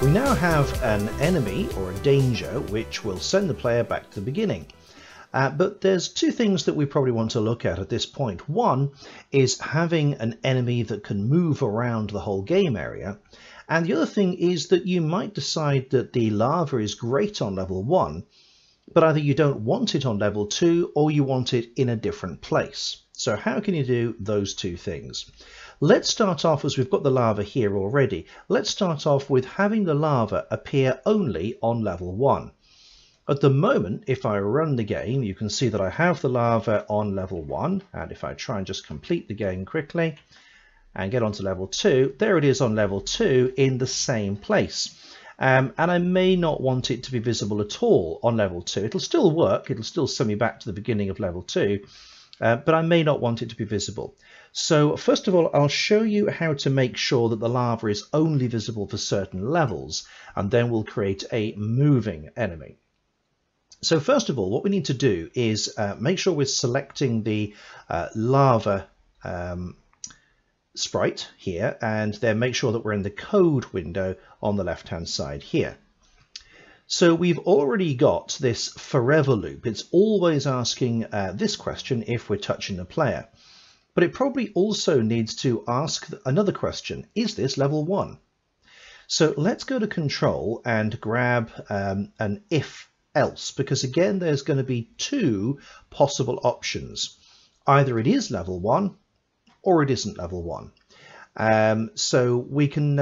We now have an enemy or a danger which will send the player back to the beginning. But there's two things that we probably want to look at this point. One is having an enemy that can move around the whole game area. And the other thing is that you might decide that the lava is great on level 1, but either you don't want it on level 2 or you want it in a different place. So how can you do those two things? Let's start off, as we've got the lava here already, let's start off with having the lava appear only on level 1. At the moment, if I run the game, you can see that I have the lava on level 1, and if I try and just complete the game quickly and get onto level 2, there it is on level 2 in the same place. And I may not want it to be visible at all on level 2. It'll still work, it'll still send me back to the beginning of level 2, but I may not want it to be visible. So first of all, I'll show you how to make sure that the lava is only visible for certain levels, and then we'll create a moving enemy. So first of all, what we need to do is make sure we're selecting the lava sprite here, and then make sure that we're in the code window on the left hand side here. So we've already got this forever loop. It's always asking this question if we're touching the player, but it probably also needs to ask another question. Is this level 1? So let's go to control and grab an if else, because again there's going to be two possible options. Either it is level 1 or it isn't level 1. So we can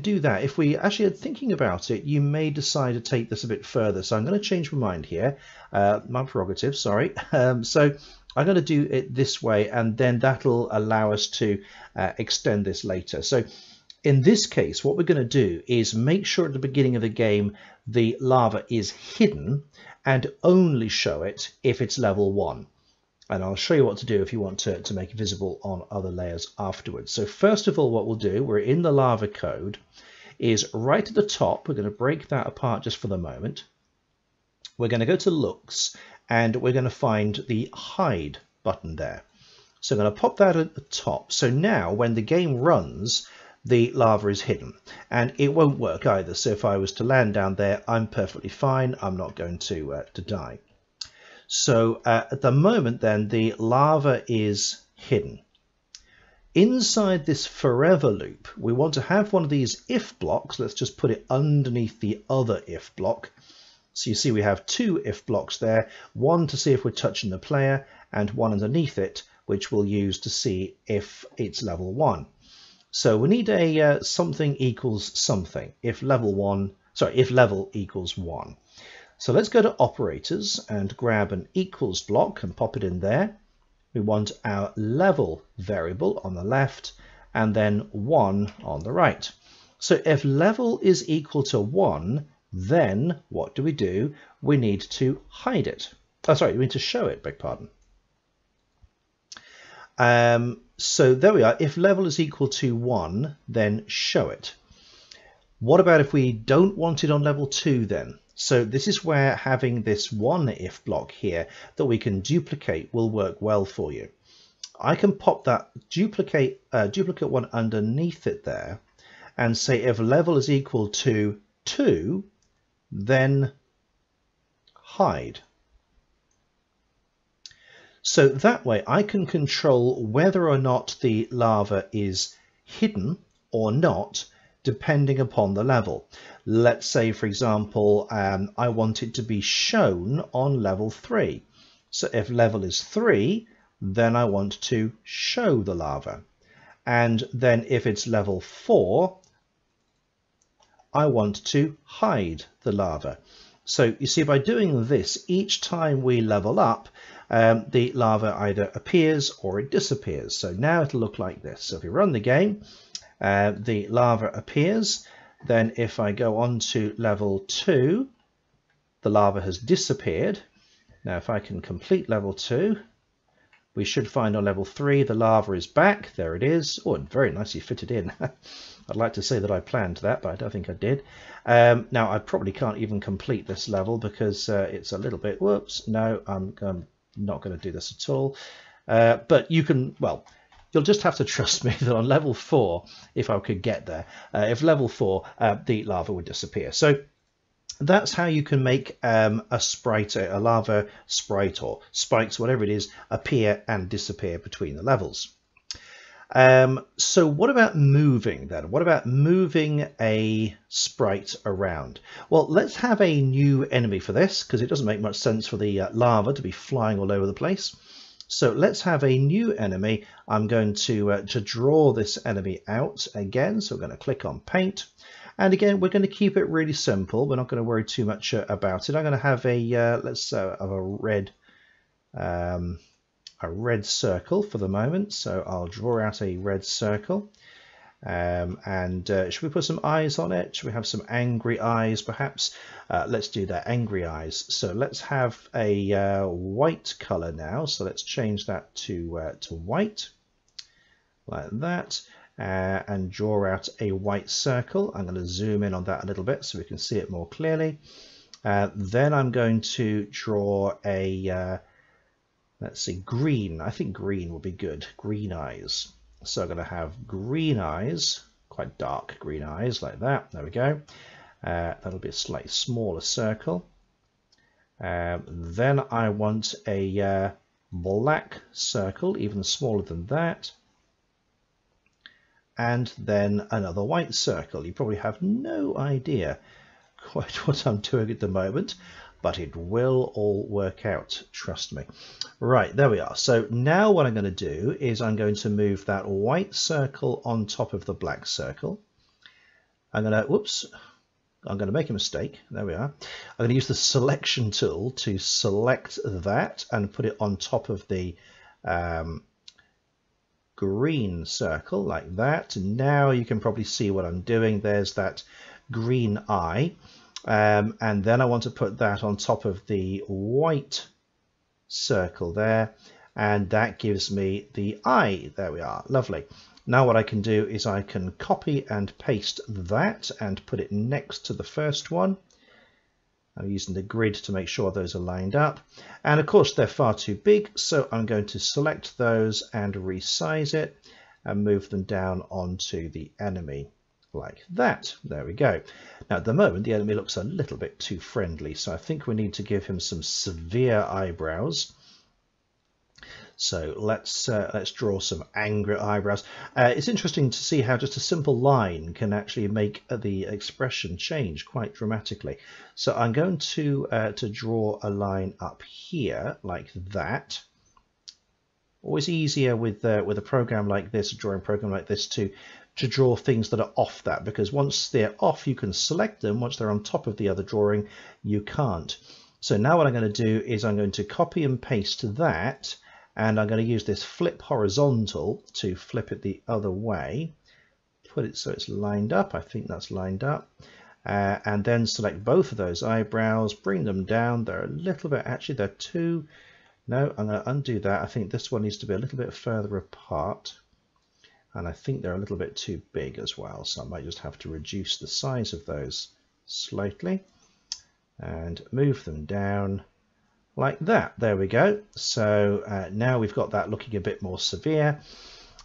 do that. If we actually are thinking about it, you may decide to take this a bit further. So I'm going to change my mind here, my prerogative, sorry. So I'm going to do it this way, and then that'll allow us to extend this later. So in this case, what we're going to do is make sure at the beginning of the game the lava is hidden and only show it if it's level 1. And I'll show you what to do if you want to make it visible on other layers afterwards. So first of all, what we'll do, we're in the lava code, is right at the top. We're going to break that apart just for the moment. We're going to go to looks, and we're going to find the hide button there. So I'm going to pop that at the top. So now when the game runs, the lava is hidden, and it won't work either. So if I was to land down there, I'm perfectly fine. I'm not going to die. So at the moment then, the lava is hidden. Inside this forever loop, we want to have one of these if blocks. Let's just put it underneath the other if block. So you see we have two if blocks there, one to see if we're touching the player, and one underneath it, which we'll use to see if it's level 1. So we need a something equals something if level 1, sorry, if level equals 1. So let's go to operators and grab an equals block and pop it in there. We want our level variable on the left and then 1 on the right. So if level is equal to 1, then what do? We need to hide it. Oh, sorry, we need to show it, beg pardon. So there we are. If level is equal to 1, then show it. What about if we don't want it on level 2 then? So this is where having this one if block here that we can duplicate will work well for you. I can pop that duplicate one underneath it there and say if level is equal to 2, then hide. So that way I can control whether or not the lava is hidden or not, depending upon the level. Let's say, for example, I want it to be shown on level 3. So if level is 3, then I want to show the lava. And then if it's level 4, I want to hide the lava. So you see, by doing this, each time we level up, the lava either appears or it disappears. So now it'll look like this. So if you run the game, the lava appears. Then if I go on to level 2, the lava has disappeared. Now if I can complete level 2, we should find on level 3 the lava is back. There it is. Oh, and very nicely fitted in. I'd like to say that I planned that, but I don't think I did. Now I probably can't even complete this level because it's a little bit, whoops, no, I'm not going to do this at all. But you can, well, You'll just have to trust me that on level 4, if I could get there, if level 4, the lava would disappear. So that's how you can make a sprite, a lava sprite or spikes, whatever it is, appear and disappear between the levels. So what about moving then? What about moving a sprite around? Well, let's have a new enemy for this, because it doesn't make much sense for the lava to be flying all over the place. So let's have a new enemy. I'm going to draw this enemy out again. So we're going to click on paint. And again, we're going to keep it really simple. We're not going to worry too much about it. I'm going to have a, let's have a red circle for the moment. So I'll draw out a red circle. Should we put some eyes on it? Should we have some angry eyes perhaps? Let's do that, angry eyes. So let's have a white color now. So let's change that to white, like that, and draw out a white circle. I'm going to zoom in on that a little bit so we can see it more clearly. Then I'm going to draw a, let's see, green. I think green will be good, green eyes. So I'm going to have green eyes, quite dark green eyes, like that. There we go. That'll be a slightly smaller circle. Then I want a black circle, even smaller than that. And then another white circle. You probably have no idea quite what I'm doing at the moment, but it will all work out, trust me. Right, there we are. So now what I'm going to do is I'm going to move that white circle on top of the black circle. I'm going to, whoops, I'm going to make a mistake. There we are. I'm going to use the selection tool to select that and put it on top of the green circle, like that. Now you can probably see what I'm doing. There's that green eye. And then I want to put that on top of the white circle there, and that gives me the eye. There we are, lovely. Now what I can do is I can copy and paste that and put it next to the first one. I'm using the grid to make sure those are lined up, and of course they're far too big, so I'm going to select those and resize it and move them down onto the enemy, like that. There we go. Now at the moment the enemy looks a little bit too friendly, so I think we need to give him some severe eyebrows. So let's draw some angry eyebrows. It's interesting to see how just a simple line can actually make the expression change quite dramatically. So I'm going to draw a line up here, like that. Always easier with a program like this, a drawing program like this, to draw things that are off that, because once they're off you can select them. Once they're on top of the other drawing you can't. So now what I'm going to do is I'm going to copy and paste that, and I'm going to use this flip horizontal to flip it the other way, put it so it's lined up. I think that's lined up. And then select both of those eyebrows, bring them down. They're a little bit, actually they're too, no, I'm going to undo that. I think this one needs to be a little bit further apart. And I think they're a little bit too big as well, so I might just have to reduce the size of those slightly and move them down like that. There we go. So now we've got that looking a bit more severe.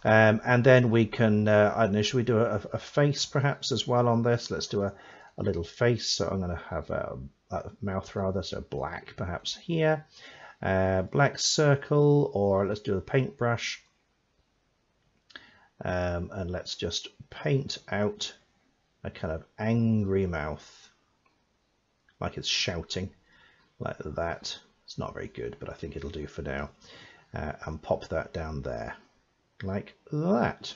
And then we can, I don't know, should we do a face perhaps as well on this? Let's do a little face. So I'm going to have a mouth rather, so black perhaps here. Black circle, or let's do the paintbrush. And let's just paint out a kind of angry mouth, like it's shouting, like that. It's not very good, but I think it'll do for now. And pop that down there, like that.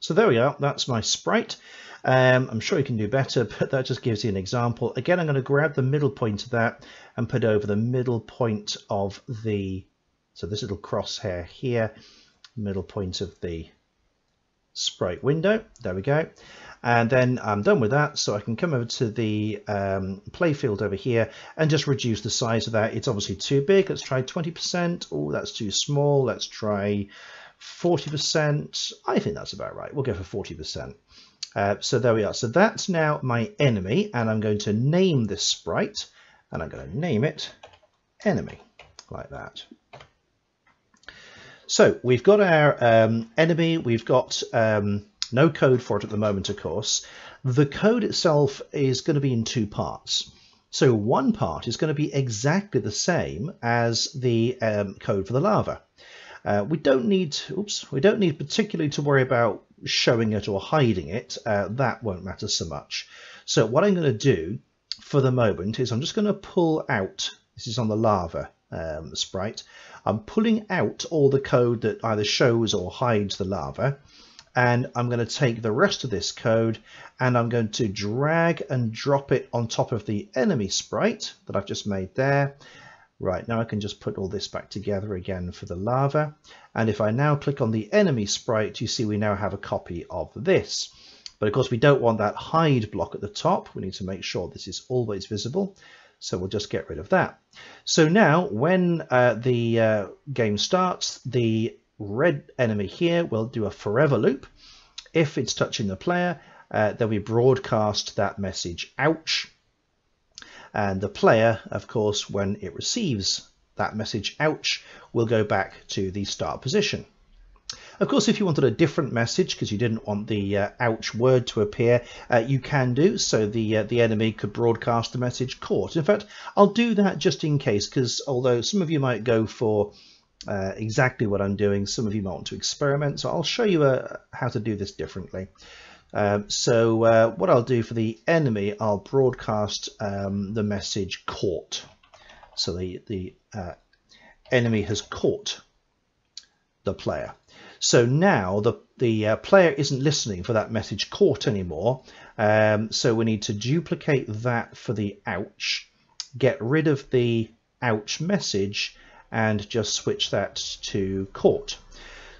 So there we are, that's my sprite. I'm sure you can do better, but that just gives you an example. Again, I'm going to grab the middle point of that and put over the middle point of the, so this little crosshair here, middle point of the sprite window. There we go. And then I'm done with that, so I can come over to the play field over here and just reduce the size of that. It's obviously too big. Let's try 20%. Oh, that's too small. Let's try 40%. I think that's about right. We'll go for 40%. So there we are. So that's now my enemy, and I'm going to name this sprite, and I'm going to name it enemy, like that. So we've got our enemy, we've got no code for it at the moment, of course. The code itself is going to be in two parts. So one part is going to be exactly the same as the code for the lava. We don't need particularly to worry about showing it or hiding it. That won't matter so much. So what I'm going to do for the moment is I'm just going to pull out, this is on the lava sprite, I'm pulling out all the code that either shows or hides the lava, and I'm going to take the rest of this code and I'm going to drag and drop it on top of the enemy sprite that I've just made there. Right, now I can just put all this back together again for the lava, and if I now click on the enemy sprite, you see we now have a copy of this. But of course we don't want that hide block at the top, we need to make sure this is always visible, so we'll just get rid of that. So now when the game starts, the red enemy here will do a forever loop. If it's touching the player, then we broadcast that message, ouch. And the player, of course, when it receives that message, ouch, will go back to the start position. Of course, if you wanted a different message because you didn't want the ouch word to appear, you can do so. The enemy could broadcast the message caught. In fact, I'll do that just in case, because although some of you might go for exactly what I'm doing, some of you might want to experiment. So I'll show you how to do this differently. So what I'll do for the enemy, I'll broadcast the message caught. So the enemy has caught the player. So now the player isn't listening for that message caught anymore. So we need to duplicate that for the ouch, get rid of the ouch message and just switch that to caught.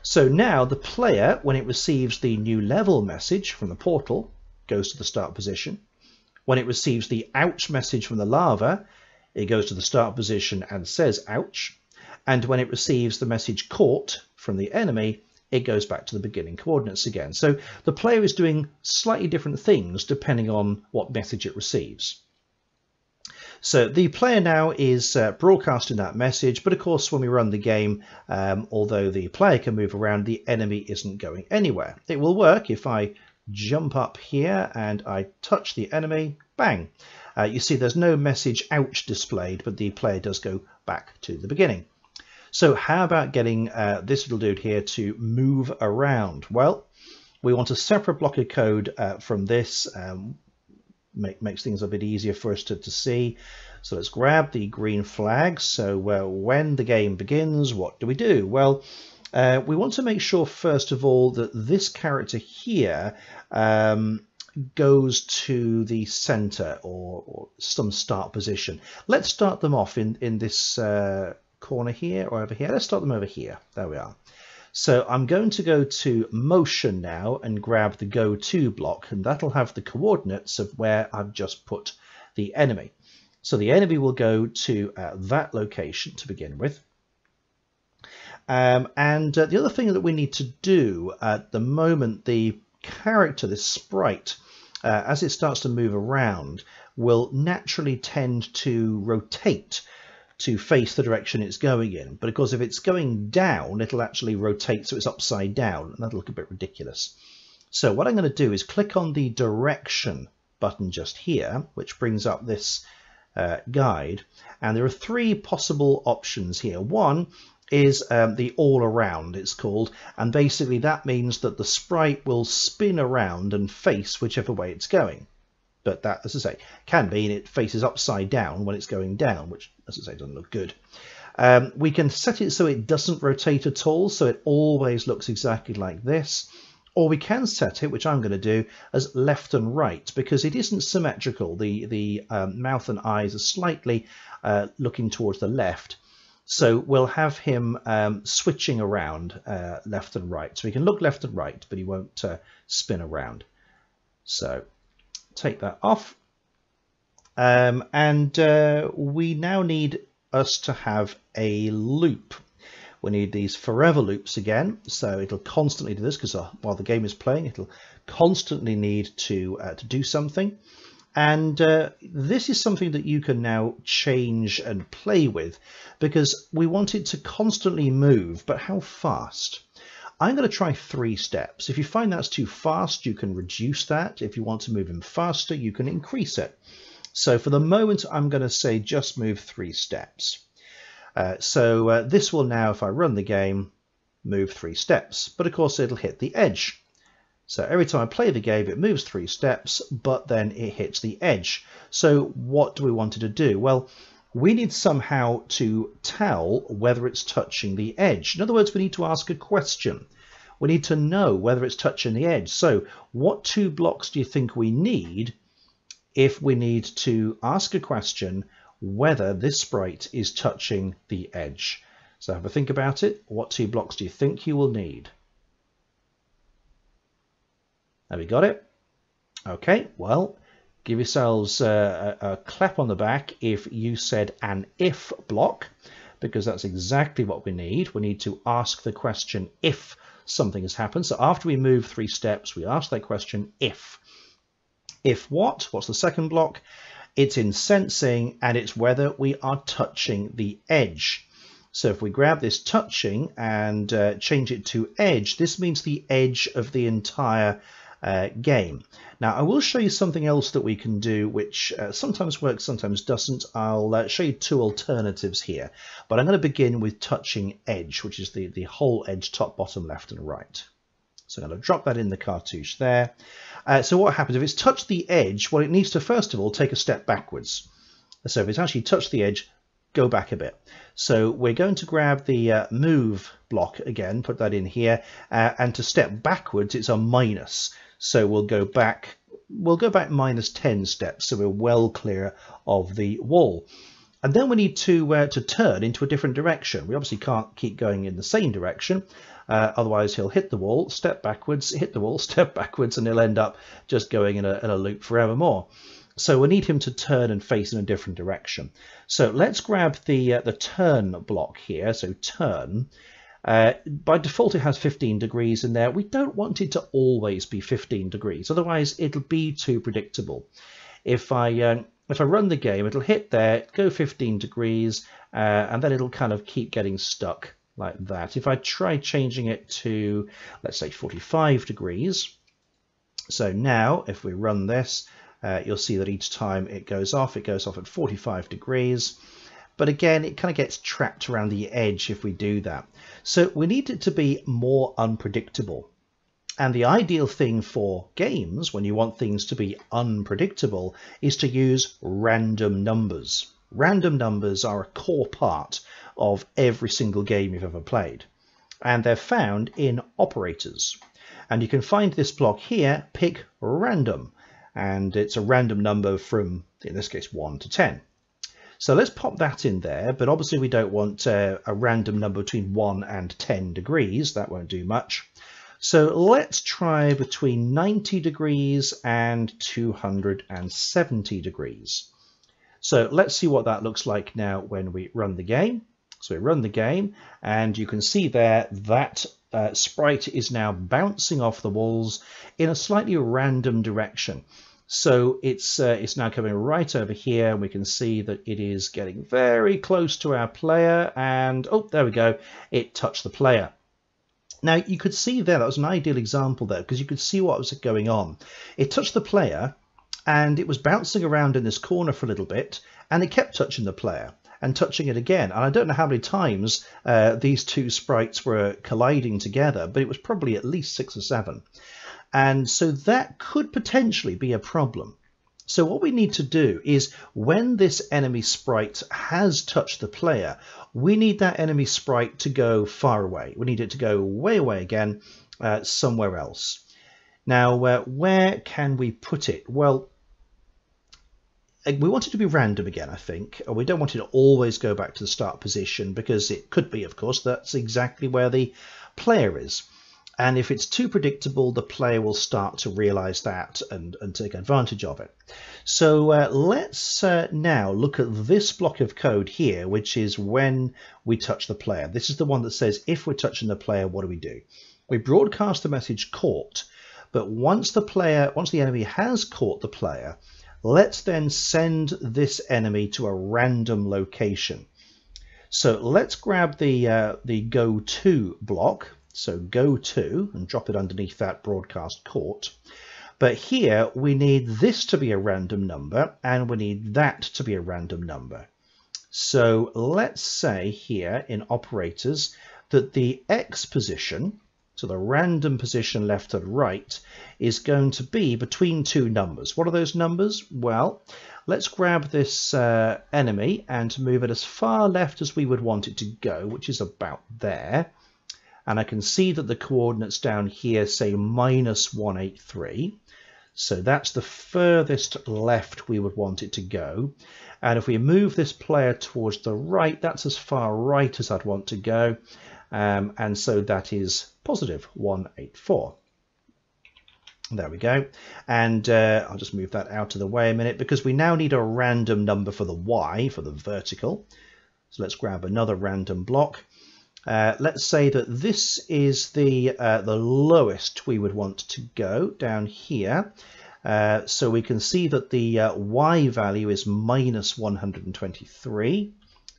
So now the player, when it receives the new level message from the portal, goes to the start position. When it receives the ouch message from the lava, it goes to the start position and says ouch. And when it receives the message caught from the enemy, it goes back to the beginning coordinates again. So the player is doing slightly different things depending on what message it receives. So the player now is broadcasting that message, but of course when we run the game, although the player can move around, the enemy isn't going anywhere. It will work if I jump up here and I touch the enemy, bang. You see there's no message ouch displayed, but the player does go back to the beginning. So how about getting this little dude here to move around? Well, we want a separate block of code from this. Makes things a bit easier for us to see. So let's grab the green flag. So when the game begins, what do we do? Well, we want to make sure first of all that this character here goes to the center or some start position. Let's start them off in this corner here or over here. Let's start them over here. There we are. So I'm going to go to motion now and grab the go to block, and that'll have the coordinates of where I've just put the enemy. So the enemy will go to that location to begin with. And the other thing that we need to do at the moment, the character, this sprite, as it starts to move around, will naturally tend to rotate to face the direction it's going in. But of course, if it's going down, it'll actually rotate so it's upside down, and that'll look a bit ridiculous. So what I'm going to do is click on the direction button just here, which brings up this guide. And there are three possible options here. One is the all around, it's called. And basically that means that the sprite will spin around and face whichever way it's going. But that, as I say, can mean it faces upside down when it's going down, which, as I say, doesn't look good. We can set it so it doesn't rotate at all, so it always looks exactly like this. Or we can set it, which I'm going to do, as left and right, because it isn't symmetrical. The mouth and eyes are slightly looking towards the left. So we'll have him switching around left and right. So he can look left and right, but he won't spin around. So take that off, and we now need us to have a loop. We need these forever loops again, so it'll constantly do this because while the game is playing, it'll constantly need to do something. And this is something that you can now change and play with, because we want it to constantly move, but how fast? I'm going to try 3 steps. If you find that's too fast, you can reduce that. If you want to move him faster, you can increase it. So for the moment, I'm going to say just move 3 steps. So this will now, if I run the game, move 3 steps, but of course it'll hit the edge. So every time I play the game, it moves 3 steps, but then it hits the edge. So what do we want it to do? Well, we need somehow to tell whether it's touching the edge. In other words, we need to ask a question. We need to know whether it's touching the edge. So what 2 blocks do you think we need if we need to ask a question whether this sprite is touching the edge? So have a think about it. What 2 blocks do you think you will need? Have we got it? Okay, well, give yourselves a clap on the back if you said an if block, because that's exactly what we need. We need to ask the question if something has happened. So after we move 3 steps, we ask that question if. If what? What's the second block? It's in sensing, and it's whether we are touching the edge. So if we grab this touching and change it to edge, this means the edge of the entire game. Now I will show you something else that we can do, which sometimes works, sometimes doesn't. I'll show you 2 alternatives here, but I'm going to begin with touching edge, which is the whole edge, top, bottom, left and right. So I'm going to drop that in the cartouche there. So what happens if it's touched the edge? Well, it needs to first of all take a step backwards. So if it's actually touched the edge, go back a bit. So we're going to grab the move block again, put that in here, and to step backwards, it's a minus. So we'll go back -10 steps. So we're well clear of the wall. And then we need to turn into a different direction. We obviously can't keep going in the same direction. Otherwise he'll hit the wall, step backwards, hit the wall, step backwards, and he'll end up just going in a loop forevermore. So we need him to turn and face in a different direction. So let's grab the turn block here. So turn, by default, it has 15 degrees in there. We don't want it to always be 15 degrees. Otherwise, it'll be too predictable. If I run the game, it'll hit there, go 15 degrees, and then it'll kind of keep getting stuck like that. If I try changing it to, let's say, 45 degrees. So now if we run this, you'll see that each time it goes off at 45 degrees. But again, it kind of gets trapped around the edge if we do that. So we need it to be more unpredictable. And the ideal thing for games, when you want things to be unpredictable, is to use random numbers. Random numbers are a core part of every single game you've ever played. And they're found in operators. And you can find this block here, pick random. And it's a random number from, in this case, 1 to 10. So let's pop that in there, but obviously we don't want a random number between 1 and 10 degrees. That won't do much. So let's try between 90 degrees and 270 degrees. So let's see what that looks like now when we run the game. So we run the game, and you can see there that sprite is now bouncing off the walls in a slightly random direction. So it's now coming right over here, and we can see that it is getting very close to our player, and oh, there we go, it touched the player. Now you could see there, that was an ideal example there, because you could see what was going on. It touched the player, and it was bouncing around in this corner for a little bit, and it kept touching the player and touching it again. And I don't know how many times these 2 sprites were colliding together, but it was probably at least 6 or 7. And so that could potentially be a problem. So what we need to do is, when this enemy sprite has touched the player, we need that enemy sprite to go far away. We need it to go way away again, somewhere else. Now, where can we put it? Well, we want it to be random again, I think. We don't want it to always go back to the start position, because it could be, of course, that's exactly where the player is. And if it's too predictable, the player will start to realize that and take advantage of it. So let's now look at this block of code here, which is when we touch the player. This is the one that says, if we're touching the player, what do? We broadcast the message caught, but once the enemy has caught the player, Let's then send this enemy to a random location. So let's grab the go to block. So go to and drop it underneath that broadcast court. But here we need this to be a random number and we need that to be a random number. So let's say here in operators that the X position, so the random position left and right, is going to be between two numbers. What are those numbers? Well, let's grab this enemy and move it as far left as we would want it to go, which is about there. And I can see that the coordinates down here say -183. So that's the furthest left we would want it to go. And if we move this player towards the right, that's as far right as I'd want to go. And so that is +184. There we go. And I'll just move that out of the way a minute because we now need a random number for the Y, for the vertical. So let's grab another random block. Let's say that this is the lowest we would want to go down here. So we can see that the Y value is -123.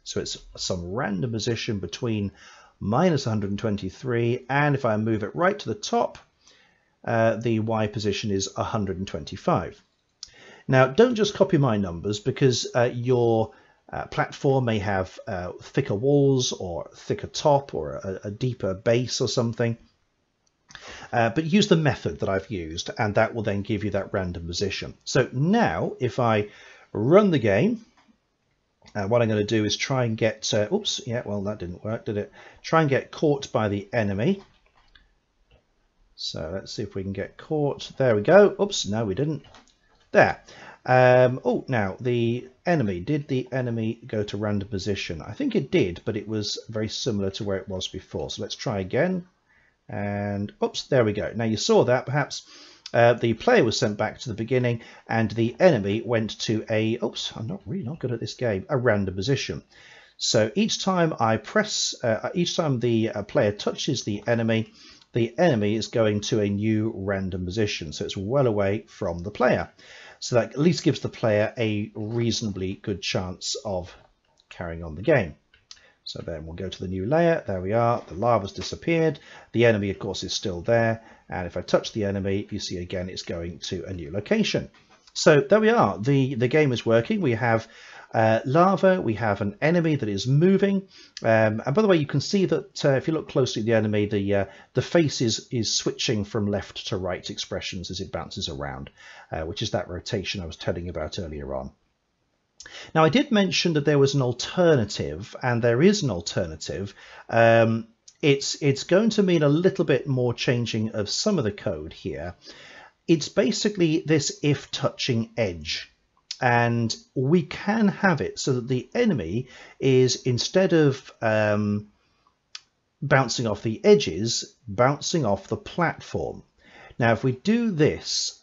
So it's some random position between -123, and if I move it right to the top, the Y position is 125. Now don't just copy my numbers because your platform may have thicker walls or thicker top or a deeper base or something, but use the method that I've used and that will then give you that random position. So now if I run the game, what I'm going to do is try and get, oops, yeah, well, that didn't work, did it? Try and get caught by the enemy. So let's see if we can get caught. There we go. Oops, no, we didn't. There. Oh, now the enemy. Did the enemy go to random position? I think it did, but it was very similar to where it was before. So let's try again. And oops, there we go. Now you saw that perhaps. The player was sent back to the beginning and the enemy went to a, oops, I'm not really not good at this game, a random position. So each time I press, each time the player touches the enemy is going to a new random position. So it's well away from the player. So that at least gives the player a reasonably good chance of carrying on the game. So then we'll go to the new layer. There we are. The lava's disappeared. The enemy, of course, is still there. And if I touch the enemy, you see again, it's going to a new location. So there we are. The game is working. We have lava. We have an enemy that is moving. And by the way, you can see that if you look closely at the enemy, the face is switching from left to right expressions as it bounces around, which is that rotation I was telling you about earlier on. Now I did mention that there was an alternative, and there is an alternative. It's going to mean a little bit more changing of some of the code here. It's basically this if touching edge, and we can have it so that the enemy is, instead of bouncing off the edges, bouncing off the platform. Now, if we do this,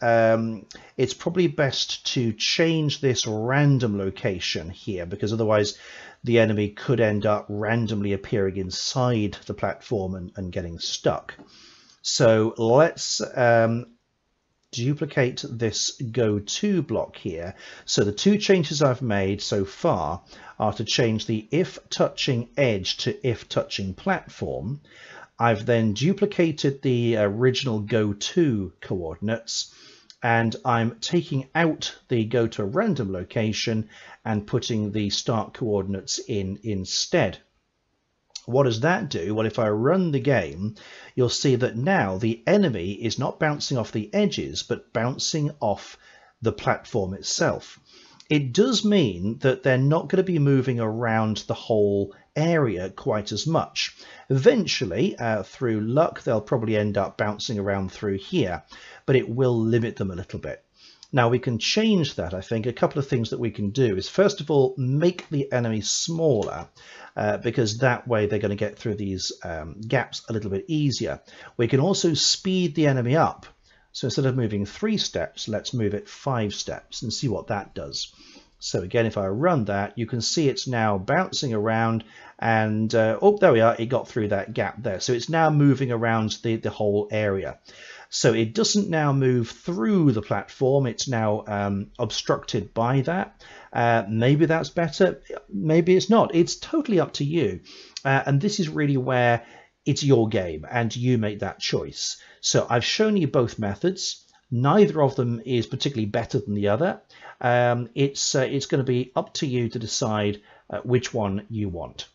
it's probably best to change this random location here, because otherwise the enemy could end up randomly appearing inside the platform and getting stuck. So let's duplicate this go to block here. So the two changes I've made so far are to change the if touching edge to if touching platform. I've then duplicated the original go to coordinates, and I'm taking out the go to random location and putting the start coordinates in instead. What does that do? Well, if I run the game, you'll see that now the enemy is not bouncing off the edges, but bouncing off the platform itself. It does mean that they're not going to be moving around the whole area quite as much. Eventually, through luck, they'll probably end up bouncing around through here, but it will limit them a little bit. Now we can change that. I think a couple of things that we can do is, first of all, make the enemy smaller, because that way they're going to get through these gaps a little bit easier. We can also speed the enemy up. So instead of moving 3 steps, let's move it 5 steps and see what that does. So again, if I run that, you can see it's now bouncing around and, oh, there we are. It got through that gap there. So it's now moving around the whole area. So it doesn't now move through the platform. It's now obstructed by that. Maybe that's better. Maybe it's not. It's totally up to you. And this is really where it's your game and you make that choice. So I've shown you both methods. Neither of them is particularly better than the other. It's going to be up to you to decide which one you want.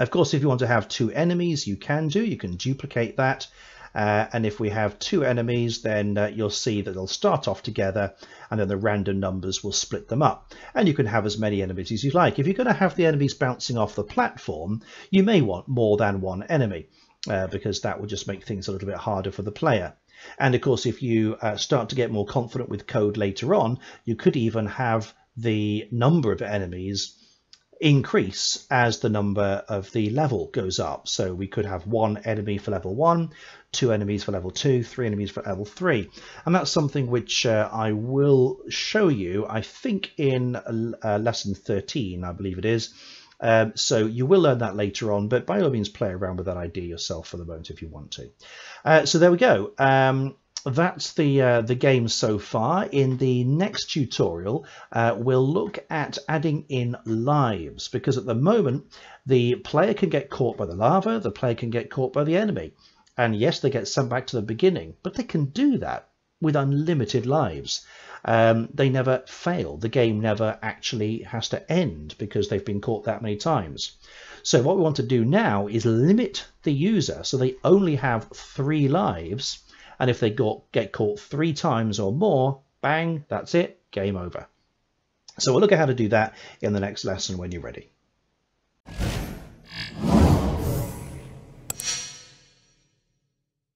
Of course, if you want to have two enemies, you can do. You can duplicate that. And if we have two enemies, then you'll see that they'll start off together and then the random numbers will split them up. And you can have as many enemies as you like. If you're going to have the enemies bouncing off the platform, you may want more than one enemy because that will just make things a little bit harder for the player. And of course, if you start to get more confident with code later on, you could even have the number of enemies increase as the number of the level goes up. So we could have one enemy for level 1, two enemies for level 2, three enemies for level 3. And that's something which I will show you, I think, in lesson 13, I believe it is. So you will learn that later on, but by all means play around with that idea yourself for the moment if you want to. So there we go. That's the game so far. In the next tutorial, we'll look at adding in lives, because at the moment, the player can get caught by the lava, the player can get caught by the enemy. And yes, they get sent back to the beginning, but they can do that with unlimited lives. They never fail. The game never actually has to end because they've been caught that many times. So what we want to do now is limit the user so they only have 3 lives. And if they get caught 3 times or more, bang, that's it, game over. So we'll look at how to do that in the next lesson when you're ready.